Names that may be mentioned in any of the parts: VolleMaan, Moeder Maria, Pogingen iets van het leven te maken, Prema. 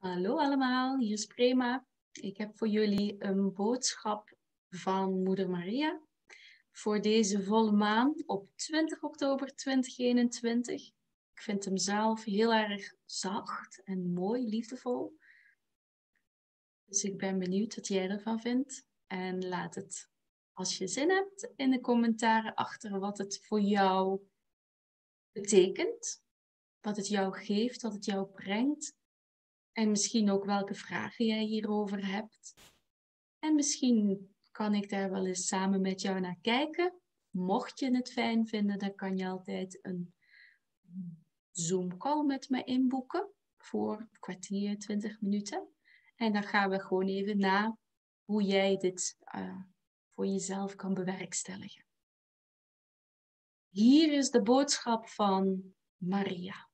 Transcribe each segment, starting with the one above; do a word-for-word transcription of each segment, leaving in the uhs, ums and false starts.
Hallo allemaal, hier is Prema. Ik heb voor jullie een boodschap van Moeder Maria voor deze volle maan op twintig oktober twintig eenentwintig. Ik vind hem zelf heel erg zacht en mooi, liefdevol. Dus ik ben benieuwd wat jij ervan vindt. En laat het, als je zin hebt, in de commentaren achter wat het voor jou betekent. Wat het jou geeft, wat het jou brengt. En misschien ook welke vragen jij hierover hebt. En misschien kan ik daar wel eens samen met jou naar kijken. Mocht je het fijn vinden, dan kan je altijd een Zoom-call met me inboeken. Voor een kwartier, twintig minuten. En dan gaan we gewoon even na hoe jij dit uh, voor jezelf kan bewerkstelligen. Hier is de boodschap van Maria.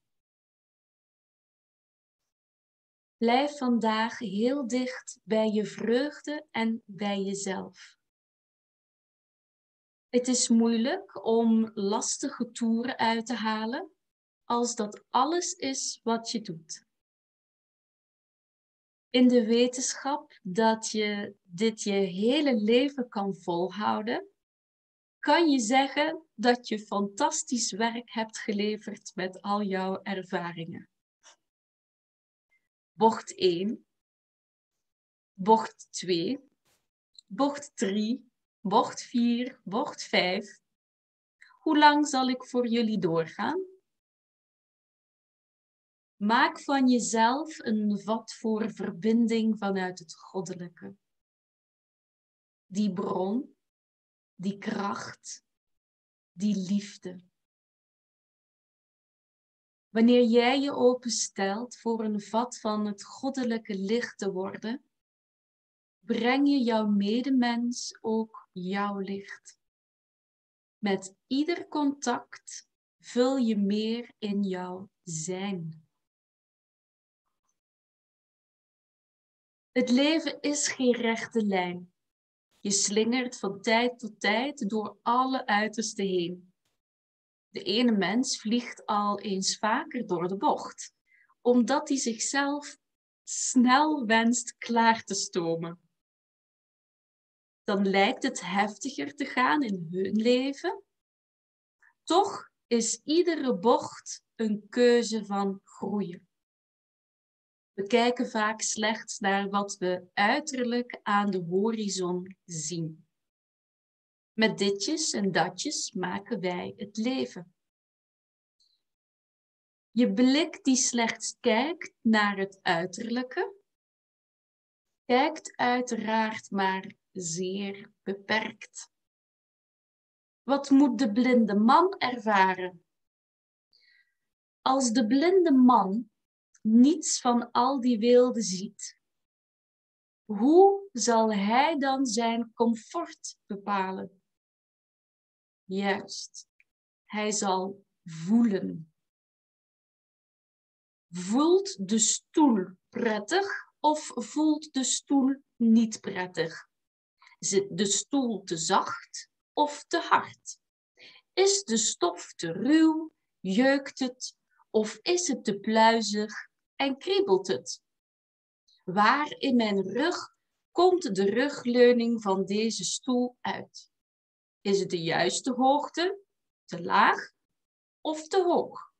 Blijf vandaag heel dicht bij je vreugde en bij jezelf. Het is moeilijk om lastige toeren uit te halen als dat alles is wat je doet. In de wetenschap dat je dit je hele leven kan volhouden, kan je zeggen dat je fantastisch werk hebt geleverd met al jouw ervaringen. Bocht één, bocht twee, bocht drie, bocht vier, bocht vijf. Hoe lang zal ik voor jullie doorgaan? Maak van jezelf een vat voor verbinding vanuit het goddelijke. Die bron, die kracht, die liefde. Wanneer jij je openstelt voor een vat van het goddelijke licht te worden, breng je jouw medemens ook jouw licht. Met ieder contact vul je meer in jouw zijn. Het leven is geen rechte lijn. Je slingert van tijd tot tijd door alle uitersten heen. De ene mens vliegt al eens vaker door de bocht, omdat hij zichzelf snel wenst klaar te stomen. Dan lijkt het heftiger te gaan in hun leven. Toch is iedere bocht een keuze van groeien. We kijken vaak slechts naar wat we uiterlijk aan de horizon zien. Met ditjes en datjes maken wij het leven. Je blik die slechts kijkt naar het uiterlijke, kijkt uiteraard maar zeer beperkt. Wat moet de blinde man ervaren? Als de blinde man niets van al die weelde ziet, hoe zal hij dan zijn comfort bepalen? Juist, hij zal voelen. Voelt de stoel prettig of voelt de stoel niet prettig? Zit de stoel te zacht of te hard? Is de stof te ruw, jeukt het of is het te pluizig en kriebelt het? Waar in mijn rug komt de rugleuning van deze stoel uit? Is het de juiste hoogte, te laag of te hoog?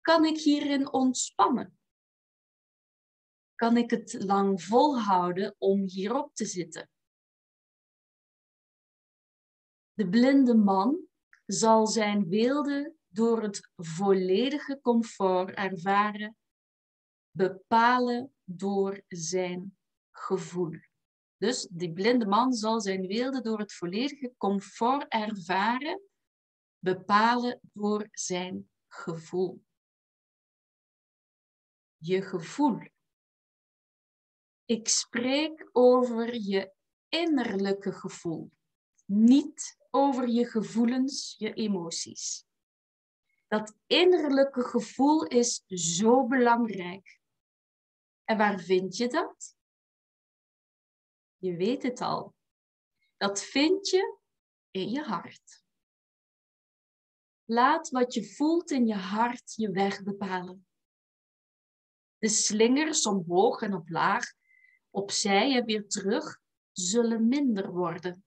Kan ik hierin ontspannen? Kan ik het lang volhouden om hierop te zitten? De blinde man zal zijn weelde door het volledige comfort ervaren, bepalen door zijn gevoel. Dus die blinde man zal zijn weelde door het volledige comfort ervaren, bepalen door zijn gevoel. Je gevoel. Ik spreek over je innerlijke gevoel, niet over je gevoelens, je emoties. Dat innerlijke gevoel is zo belangrijk. En waar vind je dat? Je weet het al. Dat vind je in je hart. Laat wat je voelt in je hart je weg bepalen. de slingers omhoog en omlaag, opzij en weer terug, zullen minder worden.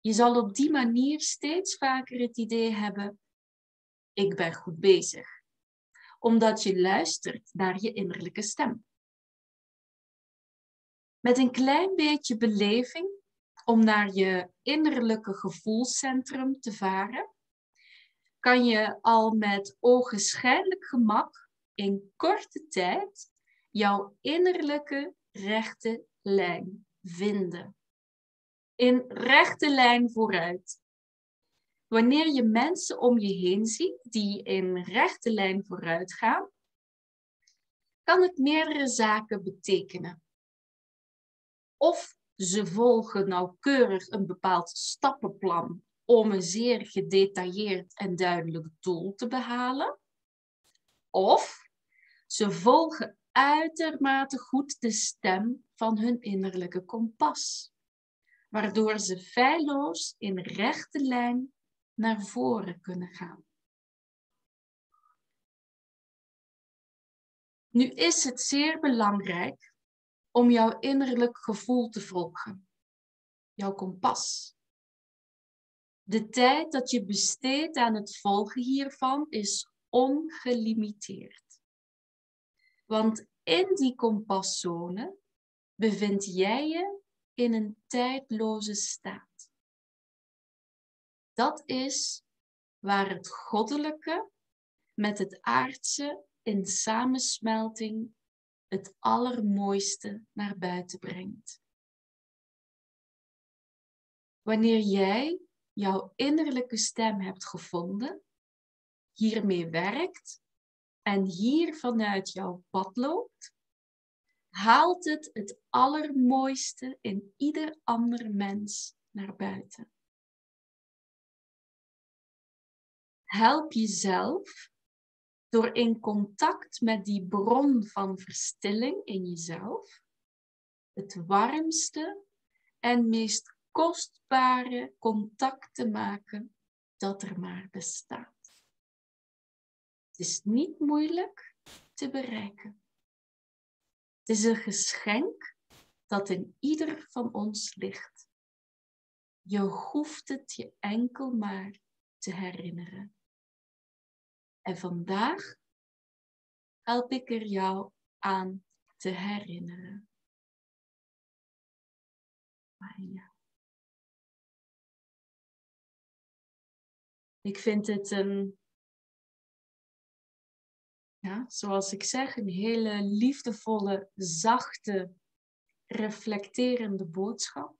Je zal op die manier steeds vaker het idee hebben, ik ben goed bezig. Omdat je luistert naar je innerlijke stem. Met een klein beetje beleving om naar je innerlijke gevoelscentrum te varen, kan je al met ogenschijnlijk gemak in korte tijd jouw innerlijke rechte lijn vinden. In rechte lijn vooruit. Wanneer je mensen om je heen ziet die in rechte lijn vooruit gaan, kan het meerdere zaken betekenen. Of ze volgen nauwkeurig een bepaald stappenplan om een zeer gedetailleerd en duidelijk doel te behalen. Of ze volgen uitermate goed de stem van hun innerlijke kompas, waardoor ze feilloos in rechte lijn naar voren kunnen gaan. Nu is het zeer belangrijk om jouw innerlijk gevoel te volgen, jouw kompas. De tijd dat je besteedt aan het volgen hiervan is ongelimiteerd. Want in die kompaszone bevind jij je in een tijdloze staat. Dat is waar het goddelijke met het aardse in samensmelting het allermooiste naar buiten brengt. Wanneer jij jouw innerlijke stem hebt gevonden, hiermee werkt en hier vanuit jouw pad loopt, haalt het het allermooiste in ieder ander mens naar buiten. Help jezelf door in contact met die bron van verstilling in jezelf het warmste en meest kostbare contact te maken dat er maar bestaat. Het is niet moeilijk te bereiken. Het is een geschenk dat in ieder van ons ligt. Je hoeft het je enkel maar te herinneren. En vandaag help ik er jou aan te herinneren. Maria. Ik vind het een, ja, zoals ik zeg, een hele liefdevolle, zachte, reflecterende boodschap.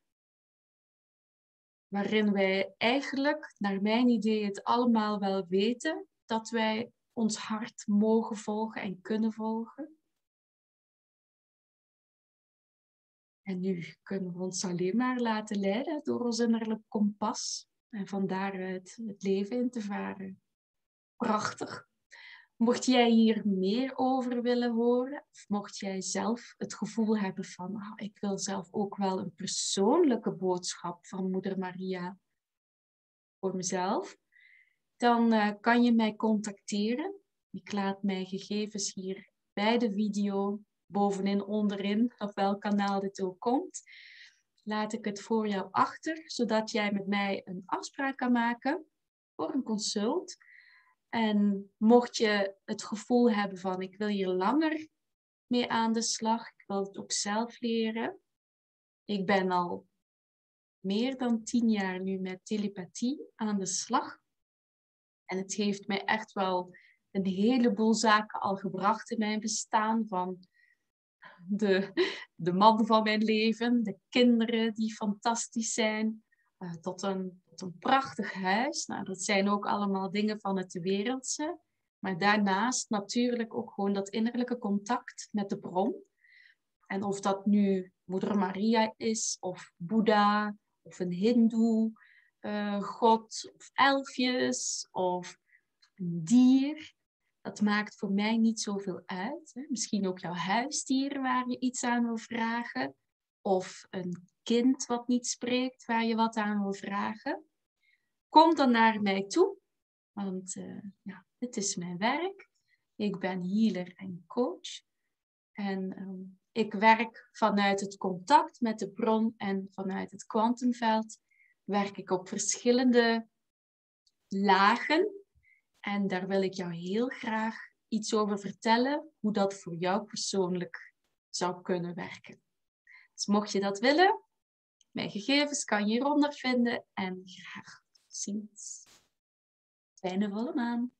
Waarin wij eigenlijk, naar mijn idee, het allemaal wel weten. Dat wij ons hart mogen volgen en kunnen volgen. En nu kunnen we ons alleen maar laten leiden door ons innerlijk kompas. En van daaruit het leven in te varen. Prachtig. Mocht jij hier meer over willen horen. Of mocht jij zelf het gevoel hebben van. Ah, ik wil zelf ook wel een persoonlijke boodschap van Moeder Maria. Voor mezelf. Dan uh, kan je mij contacteren. Ik laat mijn gegevens hier bij de video, bovenin, onderin, op welk kanaal dit ook komt. Laat ik het voor jou achter, zodat jij met mij een afspraak kan maken voor een consult. En mocht je het gevoel hebben van, ik wil hier langer mee aan de slag, ik wil het ook zelf leren. Ik ben al meer dan tien jaar nu met telepathie aan de slag. En het heeft mij echt wel een heleboel zaken al gebracht in mijn bestaan. Van de, de man van mijn leven, de kinderen die fantastisch zijn, uh, tot, een, tot een prachtig huis. Nou, dat zijn ook allemaal dingen van het wereldse. Maar daarnaast natuurlijk ook gewoon dat innerlijke contact met de bron. En of dat nu Moeder Maria is, of Boeddha, of een hindoe. Uh, God of elfjes of een dier. Dat maakt voor mij niet zoveel uit. Hè? Misschien ook jouw huisdier waar je iets aan wil vragen. Of een kind wat niet spreekt waar je wat aan wil vragen. Kom dan naar mij toe. Want uh, ja, dit is mijn werk. Ik ben healer en coach. En um, ik werk vanuit het contact met de bron en vanuit het kwantumveld. Werk ik op verschillende lagen. En daar wil ik jou heel graag iets over vertellen. Hoe dat voor jou persoonlijk zou kunnen werken. Dus mocht je dat willen, mijn gegevens kan je hieronder vinden. En graag tot ziens. Fijne volle maan.